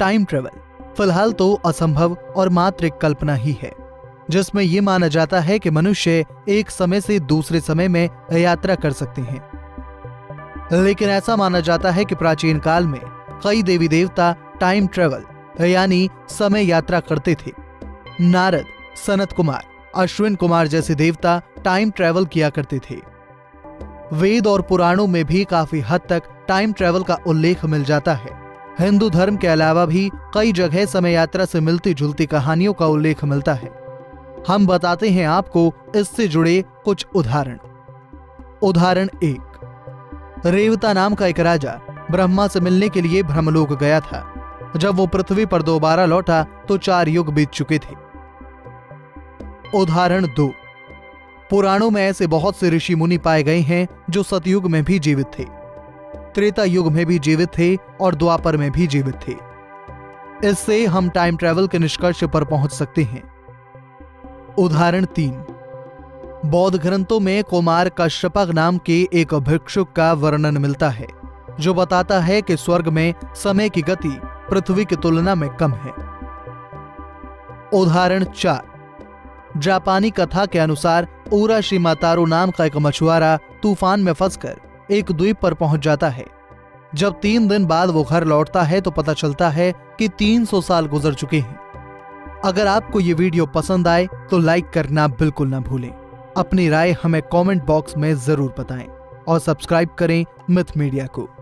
Time travel फिलहाल तो असंभव और मात्र कल्पना ही है, जिसमें ये माना जाता है कि मनुष्य एक समय से दूसरे समय में यात्रा कर सकते हैं। लेकिन ऐसा माना जाता है कि प्राचीन काल में कई देवी देवता टाइम ट्रेवल यानी समय यात्रा करते थे। नारद, सनत कुमार, अश्विन कुमार जैसे देवता टाइम ट्रेवल किया करते थे। वेद और पुराणों में भी काफी हद तक टाइम ट्रेवल का उल्लेख मिल जाता है। हिंदू धर्म के अलावा भी कई जगह समय यात्रा से मिलती जुलती कहानियों का उल्लेख मिलता है। हम बताते हैं आपको इससे जुड़े कुछ उदाहरण। उदाहरण 1, रेवता नाम का एक राजा ब्रह्मा से मिलने के लिए ब्रह्मलोक गया था। जब वो पृथ्वी पर दोबारा लौटा तो 4 युग बीत चुके थे। उदाहरण 2, पुराणों में ऐसे बहुत से ऋषि मुनि पाए गए हैं जो सतयुग में भी जीवित थे, त्रेता युग में भी जीवित थे और द्वापर में भी जीवित थे। इससे हम टाइम ट्रेवल के निष्कर्ष पर पहुंच सकते हैं। उदाहरण 3, बौद्ध ग्रंथों में कुमार कश्यप नाम के एक भिक्षुक का वर्णन मिलता है जो बताता है कि स्वर्ग में समय की गति पृथ्वी की तुलना में कम है। उदाहरण 4, जापानी कथा के अनुसार ऊरा श्री मातारू नाम का एक मछुआरा तूफान में फंसकर एक द्वीप पर पहुंच जाता है। जब 3 दिन बाद वो घर लौटता है तो पता चलता है कि 300 साल गुजर चुके हैं। अगर आपको ये वीडियो पसंद आए तो लाइक करना बिल्कुल ना भूलें। अपनी राय हमें कमेंट बॉक्स में जरूर बताएं और सब्सक्राइब करें मिथ मीडिया को।